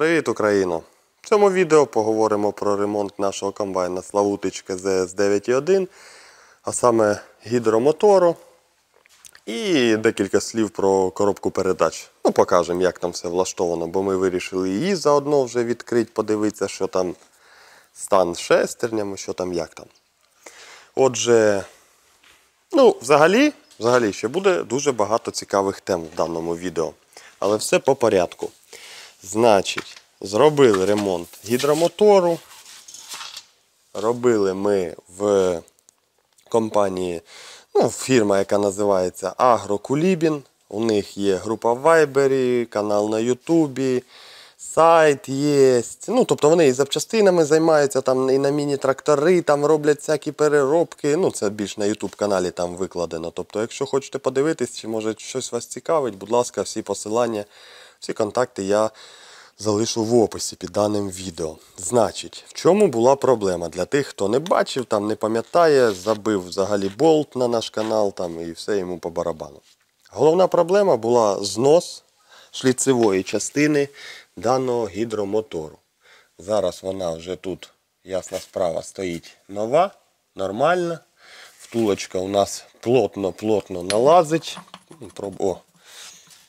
Привіт, Україно! В цьому відео поговоримо про ремонт нашого комбайна Slavutich КЗС-9-1, а саме гідромотору і декілька слів про коробку передач. Ну, покажемо, як там все влаштовано, бо ми вирішили її заодно вже відкрити, подивитися, що там стан з шестернями, що там, як там. Отже, ну, взагалі ще буде дуже багато цікавих тем в даному відео, але все по порядку. Значить, зробили ремонт гідромотору. Робили ми в компанії, ну, фірма, яка називається Агрокулібін. У них є група в Вайбері, канал на Ютубі, сайт є. Ну, тобто вони і запчастинами займаються, там і на міні-трактори, там роблять всякі переробки. Ну, це більш на Ютуб-каналі там викладено. Тобто, якщо хочете подивитись, чи може щось вас цікавить, будь ласка, всі посилання, всі контакти я залишу в описі під даним відео. Значить, в чому була проблема? Для тих, хто не бачив, там не пам'ятає, забив взагалі болт на наш канал там, і все йому по барабану. Головна проблема була знос шліцевої частини даного гідромотору. Зараз вона вже тут, ясна справа, стоїть нова, нормальна. Втулочка у нас плотно налазить. О!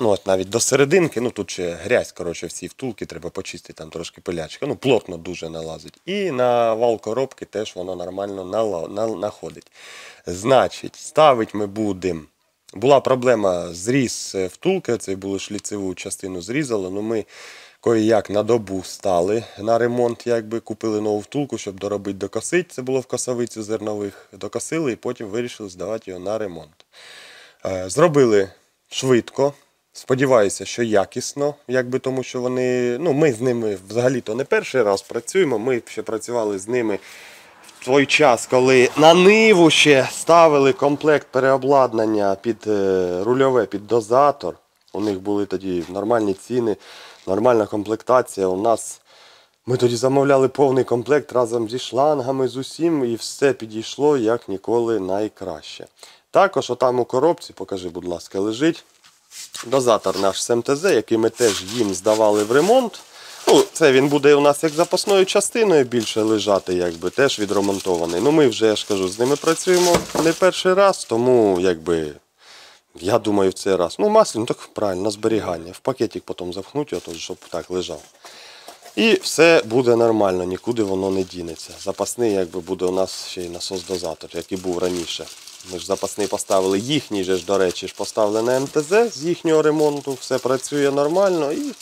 Ну, от навіть до серединки, ну тут ще грязь, коротше, всі втулки, треба почистити, там трошки пилячка. Ну, плотно дуже налазить. І на вал коробки теж воно нормально находить. Значить, ставити ми будемо. Була проблема, зріз втулки, це було шліцеву частину зрізали, ну ми кої-як на добу стали на ремонт, якби купили нову втулку, щоб доробити, докосити, це було в косовицю зернових, докосили і потім вирішили здавати його на ремонт. Зробили швидко. Сподіваюся, що якісно, якби, тому що вони, ну, ми з ними взагалі-то не перший раз працюємо, ми ще працювали з ними в той час, коли на Ниву ще ставили комплект переобладнання під рульове, під дозатор. У них були тоді нормальні ціни, нормальна комплектація. У нас ми тоді замовляли повний комплект разом зі шлангами, з усім, і все підійшло як ніколи найкраще. Також отам у коробці, покажи, будь ласка, лежить дозатор наш з МТЗ, який ми теж їм здавали в ремонт. Ну, це він буде у нас як запасною частиною більше лежати, якби, теж відремонтований. Ну, ми вже, я ж кажу, з ними працюємо не перший раз, тому, якби, я думаю, в цей раз. Ну, масло, ну так правильно, на зберігання. В пакетик потім запхнуть його, щоб так лежав. І все буде нормально, нікуди воно не дінеться. Запасний, якби, буде у нас ще й насос-дозатор, який був раніше. Ми ж запасний поставили, їхній же ж, до речі, поставили на МТЗ з їхнього ремонту, все працює нормально і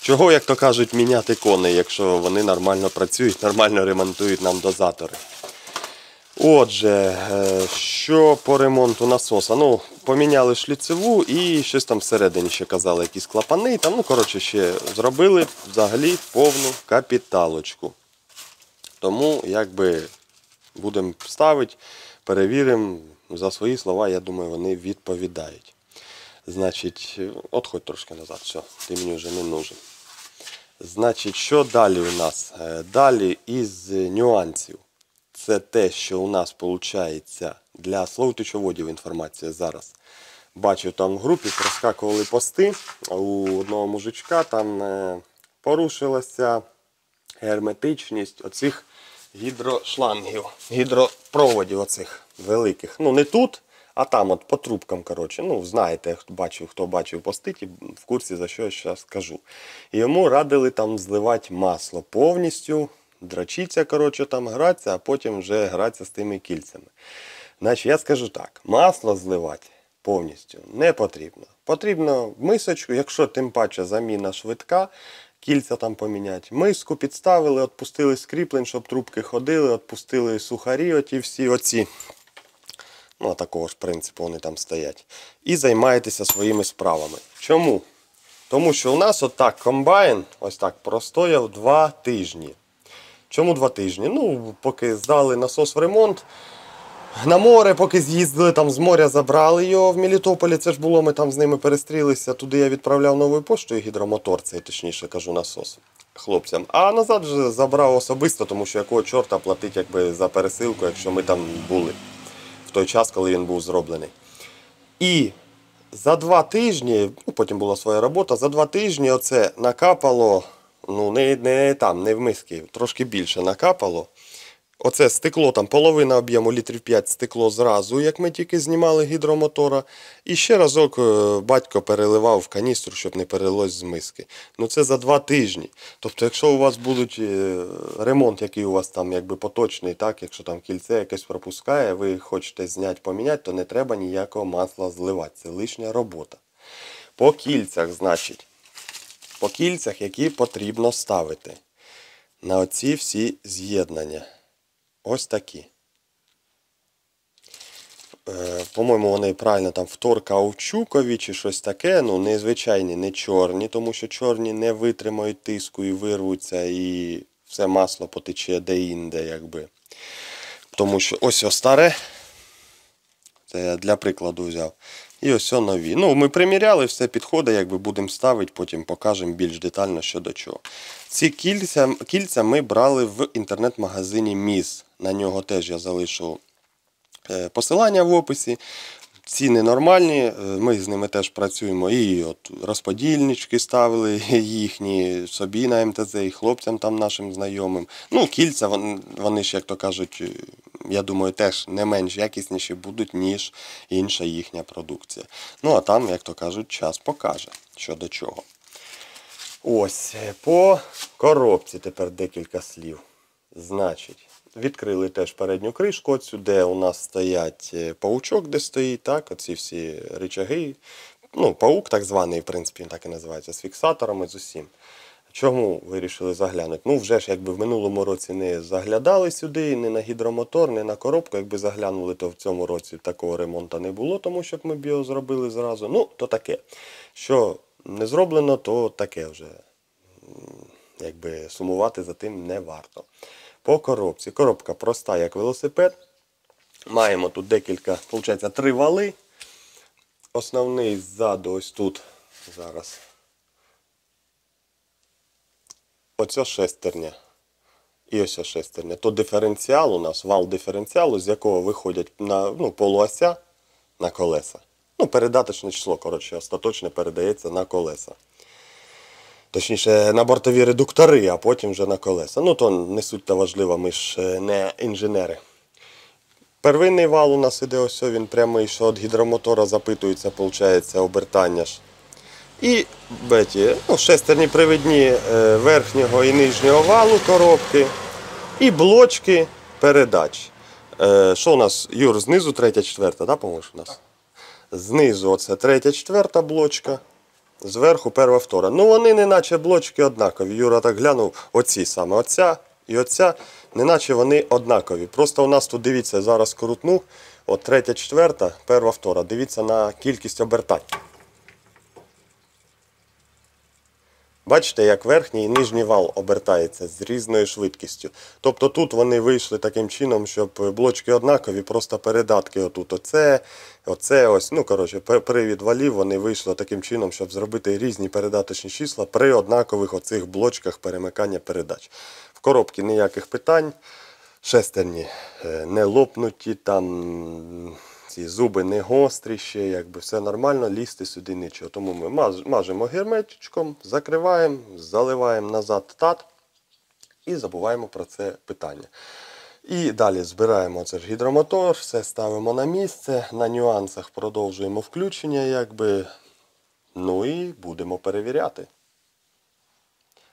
чого, як то кажуть, міняти коней, якщо вони нормально працюють, нормально ремонтують нам дозатори. Отже, що по ремонту насоса? Ну, поміняли шліцеву і щось там всередині ще казали, якісь клапани, там, ну, коротше, ще зробили взагалі повну капіталочку. Тому, якби, будемо ставити. Перевіримо, за свої слова, я думаю, вони відповідають. Значить, отходь трошки назад, все, ти мені вже не нужен. Значить, що далі у нас? Далі із нюансів. Це те, що у нас, виходить, для словотичоводів інформація зараз. Бачив там в групі, проскакували пости у одного мужичка, там порушилася герметичність оцих гідрошлангів, гідропроводів оцих великих. Ну, не тут, а там от по трубкам, коротше. Ну, знаєте, хто бачив постить, в курсі, за що я зараз кажу. І йому радили там зливати масло повністю, дрочитися, коротше, там гратися, а потім вже гратися з тими кільцями. Значить, я скажу так, масло зливати повністю не потрібно. Потрібно мисочку, якщо тим паче заміна швидка, кільця там поміняти. Миску підставили, відпустили скріплень, щоб трубки ходили, відпустили сухарі, оті всі оці. Ну, а такого ж принципу вони там стоять. І займаєтеся своїми справами. Чому? Тому що у нас отак комбайн, ось так, простояв 2 тижні. Чому 2 тижні? Ну, поки здали насос в ремонт, на море, поки з'їздили, там з моря забрали його в Мелітополі, це ж було, ми там з ними перестрілися, туди я відправляв новою поштою гідромотор, це точніше кажу насос хлопцям. А назад же забрав особисто, тому що якого чорта платить якби за пересилку, якщо ми там були в той час, коли він був зроблений. І за 2 тижні, ну потім була своя робота, за 2 тижні оце накапало Ну, не в миски, трошки більше накапало. Оце стекло, там половина об'єму, літрів 5 стекло зразу, як ми тільки знімали гідромотора. І ще разок батько переливав в каністру, щоб не перелилось з миски. Ну це за 2 тижні. Тобто, якщо у вас будуть ремонт, який у вас там якби поточний, так, якщо там кільце якесь пропускає, ви хочете зняти, поміняти, то не треба ніякого масла зливати. Це лишня робота. По кільцях, значить. По кільцях, які потрібно ставити на оці всі з'єднання. Ось такі. По-моєму, вони правильно там вторкаучукові чи щось таке. Ну, незвичайні, не чорні, тому що чорні не витримають тиску і вирвуться, і все масло потече де-інде, якби. Тому що ось ось старе. Це я для прикладу взяв. І ось нові. Ну, ми приміряли, все підходить, якби будемо ставити, потім покажемо більш детально, що до чого. Ці кільця ми брали в інтернет-магазині МІЗ. На нього теж я залишу посилання в описі. Ціни нормальні, ми з ними теж працюємо. І от розподільнички ставили їхні собі на МТЗ, і хлопцям там нашим знайомим. Ну, кільця, вони ж, як то кажуть, я думаю, теж не менш якісніші будуть, ніж інша їхня продукція. Ну, а там, як то кажуть, час покаже, що до чого. Ось, по коробці тепер декілька слів. Значить, відкрили теж передню кришку, от сюди у нас стоять паучок, де стоїть, так, оці всі ричаги. Ну, паук так званий, в принципі, так і називається, з фіксаторами, з усім. Чому вирішили заглянути? Ну, вже ж, якби в минулому році не заглядали сюди, не на гідромотор, не на коробку. Якби заглянули, то в цьому році такого ремонту не було, тому що ми б його зробили зразу. Ну, то таке. Що не зроблено, то таке вже. Якби сумувати за тим не варто. По коробці. Коробка проста, як велосипед. Маємо тут декілька, виходить, 3 вали. Основний ззаду ось тут зараз. Оця шестерня. І ось шестерня. То диференціал у нас, вал диференціалу, з якого виходять на, ну, полуося на колеса. Ну, передаточне число, коротше, остаточне передається на колеса. Точніше, на бортові редуктори, а потім вже на колеса. Ну, то не суть-то важливо, ми ж не інженери. Первинний вал у нас іде ось, він прямий, що від гідромотора запитується, виходить, обертання ж. І беті, ну, шестерні привідні верхнього і нижнього валу коробки. І блочки передач. Що у нас, Юр, знизу 3-4, да, по-моєш у нас? Так. Знизу оце 3-4 блочка. Зверху 1-2. Ну, вони не наче блочки однакові. Юра так глянув, оці саме, оця і оця, не наче вони однакові. Просто у нас тут, дивіться, зараз крутну, от 3-4, 1-2. Дивіться на кількість обертань. Бачите, як верхній і нижній вал обертається з різною швидкістю. Тобто тут вони вийшли таким чином, щоб блочки однакові, просто передатки отут оце, ось. Ну, коротше, привід валів вони вийшли таким чином, щоб зробити різні передаточні числа при однакових оцих блочках перемикання передач. В коробці ніяких питань, шестерні не лопнуті, там ці зуби не гострі ще, якби все нормально, лізти сюди нічого. Тому ми мажемо герметичком, закриваємо, заливаємо назад тат і забуваємо про це питання. І далі збираємо цей гідромотор, все ставимо на місце, на нюансах продовжуємо включення, якби, ну і будемо перевіряти.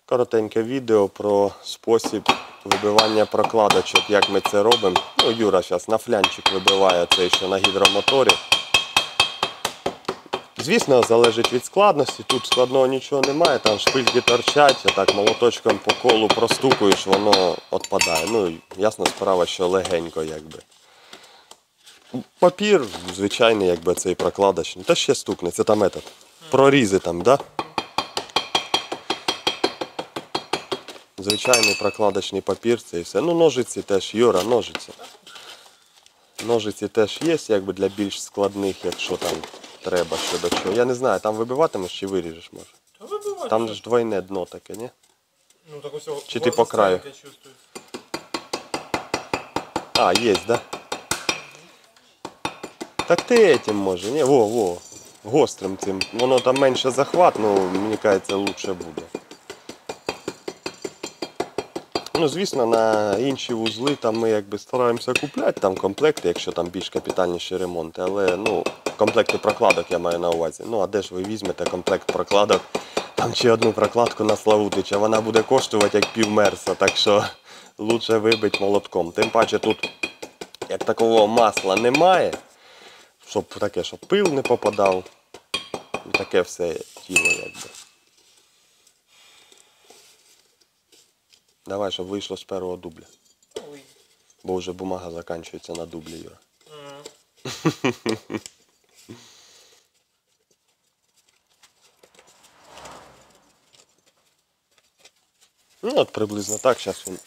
Коротеньке відео про спосіб вибивання прокладочок, як ми це робимо. Ну, Юра зараз на флянчик вибиває цей, що на гідромоторі. Звісно, залежить від складності. Тут складного нічого немає, там шпильки торчать, отак молоточком по колу простукуєш, воно відпадає. Ну, ясна справа, що легенько, якби. Папір, звичайний, якби цей прокладочний. Та ще стукне, це там этот, прорізи там, да? Звичайний прокладочний папір, це і все. Ну, ножиці теж, Юра, ножиці. Ножиці теж є, якби для більш складних, якщо там треба, що до чого. Я не знаю, там вибиватимеш чи виріжеш, може? Та вибивати. Там ж двойне дно таке, ні? Ну, так ось, чи ти по краю? А, є, так? Да? Так ти этим може, ні? Во, гострим цим. Воно там менше захват, ну, мені кажеться, лучше буде. Ну, звісно, на інші вузли там ми якби стараємося купляти там комплекти, якщо там більш капітальніші ремонти, але ну, комплекти прокладок я маю на увазі. Ну, а де ж ви візьмете комплект прокладок? Там ще одну прокладку на Славутича, вона буде коштувати як пів мерса, так що лучше вибити молотком. Тим паче тут як такого масла немає, щоб таке, щоб пил не попадав. Таке все тіло якби. Давай, щоб вийшло з першого дубля. Ой. Бо вже бумага закінчується на дублі, Юра. Ну от приблизно так, зараз він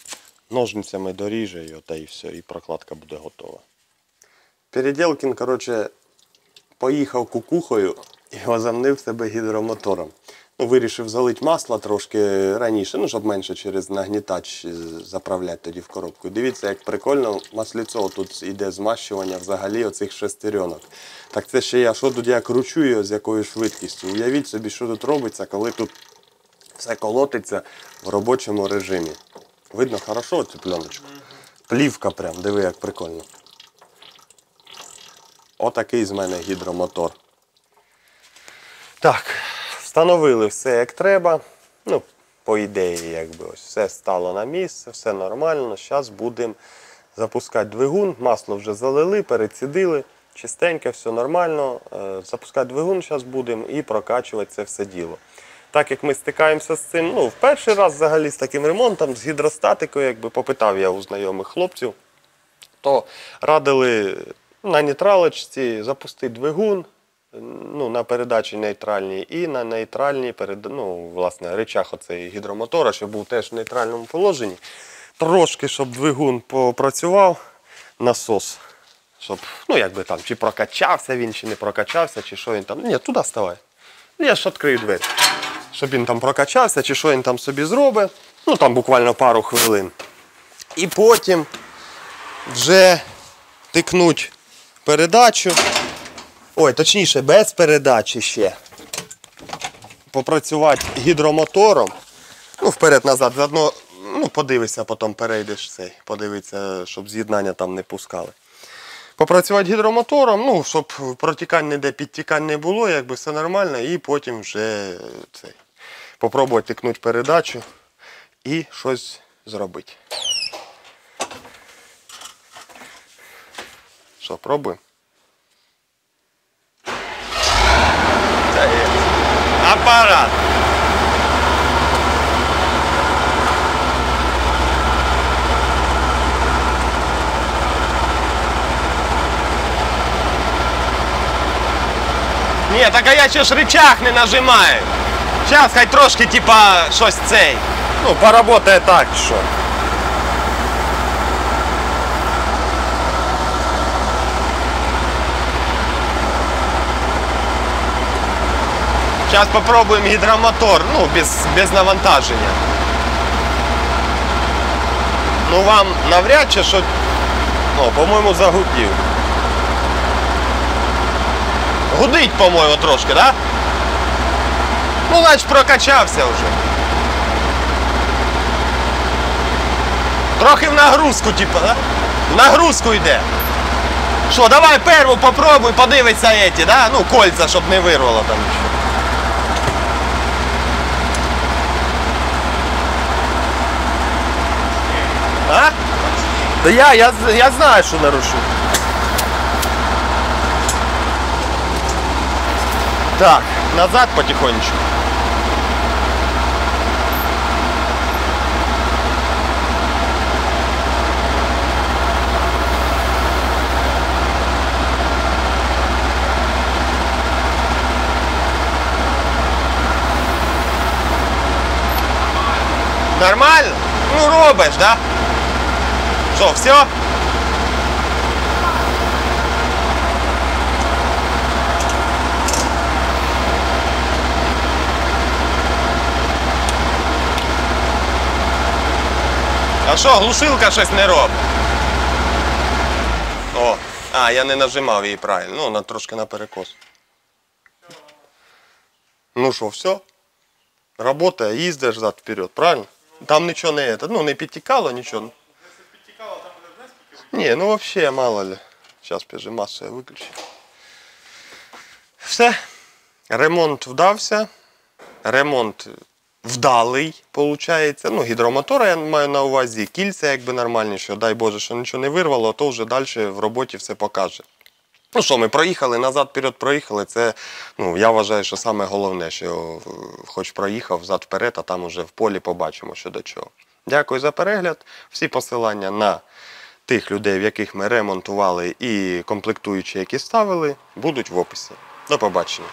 ножницями доріже його, та і все, і прокладка буде готова. Переделкін, коротше, поїхав кукухою і возомнив себе гідромотором. Ну, вирішив залити масло трошки раніше, ну, щоб менше через нагнітач заправляти тоді в коробку. Дивіться, як прикольно, масліцо тут йде змащування взагалі оцих шестеренок. Так це ще я, що тут я кручу його з якою швидкістю. Уявіть собі, що тут робиться, коли тут все колотиться в робочому режимі. Видно хорошо оцю пленочку? Плівка прям, диви, як прикольно. Отакий з мене гідромотор. Так. Встановили все як треба, ну, по ідеї, якби ось все стало на місце, все нормально. Зараз будемо запускати двигун, масло вже залили, перецідили, чистенько, все нормально. Запускати двигун зараз будемо і прокачувати це все діло. Так як ми стикаємося з цим, ну, в перший раз взагалі з таким ремонтом, з гідростатикою, якби попитав я у знайомих хлопців, то радили на нейтралочці запустити двигун. Ну, на передачі нейтральній і на нейтральній, ну, власне, речах оцей гідромотора, щоб був теж в нейтральному положенні. Трошки, щоб двигун попрацював, насос, щоб, ну, якби там, чи прокачався він, чи не прокачався, чи що він там. Ні, туди ставай. Я ж відкрию двері. Щоб він там прокачався, чи що він там собі зробить. Ну, там буквально пару хвилин. І потім вже тикнуть передачу. Ой, точніше, без передачі ще попрацювати гідромотором. Ну, вперед-назад, заодно, ну, подивися, потім перейдеш цей, подивися, щоб з'єднання там не пускали. Попрацювати гідромотором, ну, щоб протікань не де, підтікань не було, якби все нормально, і потім вже цей, попробувати тикнути передачу і щось зробити. Що, пробуємо? Апарат. Ні, так а я ще ж рычаг не нажимаю. Зараз хай трошки, типа, щось цей. Ну, поработає так, що. Зараз спробуємо гідромотор, ну, без навантаження. Ну, вам навряд чи, що, ну, по-моєму, загудів. Гудить, по-моєму, трошки, да? Ну, наче прокачався вже. Трохи в нагрузку, типу, да? В нагрузку йде. Що, давай першу попробуй, подивися ці, да? Ну, кольця, щоб не вирвало там нічого. А? Да я знаю, что нарушу. Так, назад потихонечку. Нормально? Ну, робишь, да? Что, все? А что, глушилка щось не робить? О, а, я не нажимав її правильно, ну, вона трошки наперекос. Ну що, все? Работає, їздиш зад-вперед, правильно? Там ничего не это, ну не підтікало ничего. Если підтікало, там буде внес поки. Не, ну вообще мало ли. Сейчас піже масу я виключу. Все. Ремонт вдався. Ремонт вдалий, виходить. Ну, гідромотора я маю на увазі, кільця якби нормальні, що дай Боже, що нічого не вирвало, а то вже далі в роботі все покаже. Ну що, ми проїхали, назад-вперед проїхали, це, ну, я вважаю, що саме головне, що хоч проїхав зад-вперед, а там уже в полі побачимо, що до чого. Дякую за перегляд. Всі посилання на тих людей, в яких ми ремонтували і комплектуючі, які ставили, будуть в описі. До побачення.